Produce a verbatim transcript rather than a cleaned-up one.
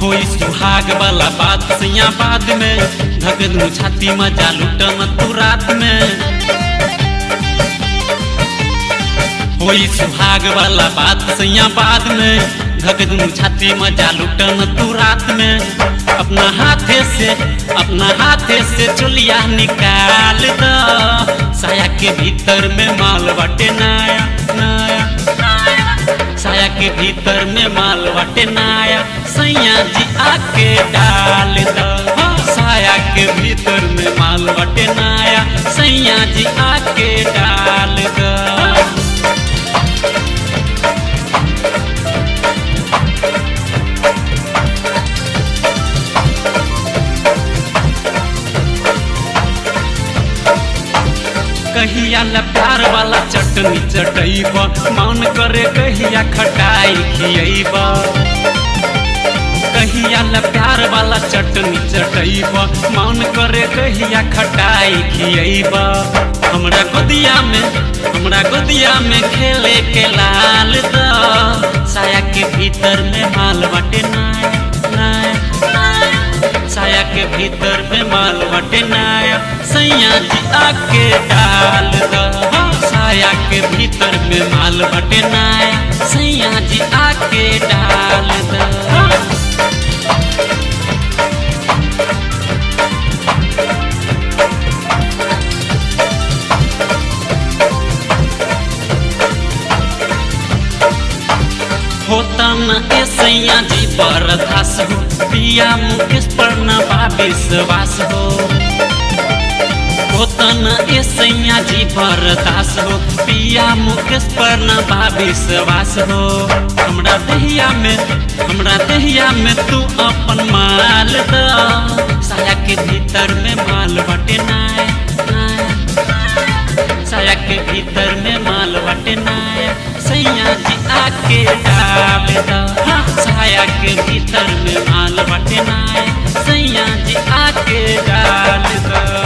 कोई सुहाग वाला बात सैया बाद में धगल छाती मजा लुटम तू रात में। कोई सुहाग वाला बात सैया बाद में धगल छाती मजा लुटम तू रात में। अपना हाथे से अपना हाथे से चुलिया निकाल दा, साया के भीतर में माल बाटे नाया नाया, साया के भीतर में माल बाटे नाया। सैया जी आके डाल दा, साया के भीतर में माल बाटे नाया। सैया जी आके डाल दा। कहिया ल प्यार वाला चटनी चटैबा, मन करे कहिया खटाई खियैबा। कहिया ल प्यार वाला चटनी चटैबा, मन करे कहिया खटाई खियैबा। हमरा गोदिया में हमरा गोदिया में खेले के लाल दा, साया के भीतर में माल बाटे नाया नाया, साया के भीतर में माल बाटे नाया। सैया जी आके डाल दा, साया के भीतर में माल बाटे नाया। सैया जी आके डाल दा। होता न ए सैया जी पर धास हो, पिया मुकेश पर न बा विश्वास हो। होता न ए सैया जी पर धास हो, पिया मुकेश पर न बा विश्वास हो। हमरा दहिया में हमरा दहिया में तू अपन माल दा, साया के भीतर में माल बाटे नाया नाया, साया के भीतर में माल बाटे नाया। सैया जी आके डाल दा, साया के भीतर में माल बाटे नाया। सैया जी आके डाल दा।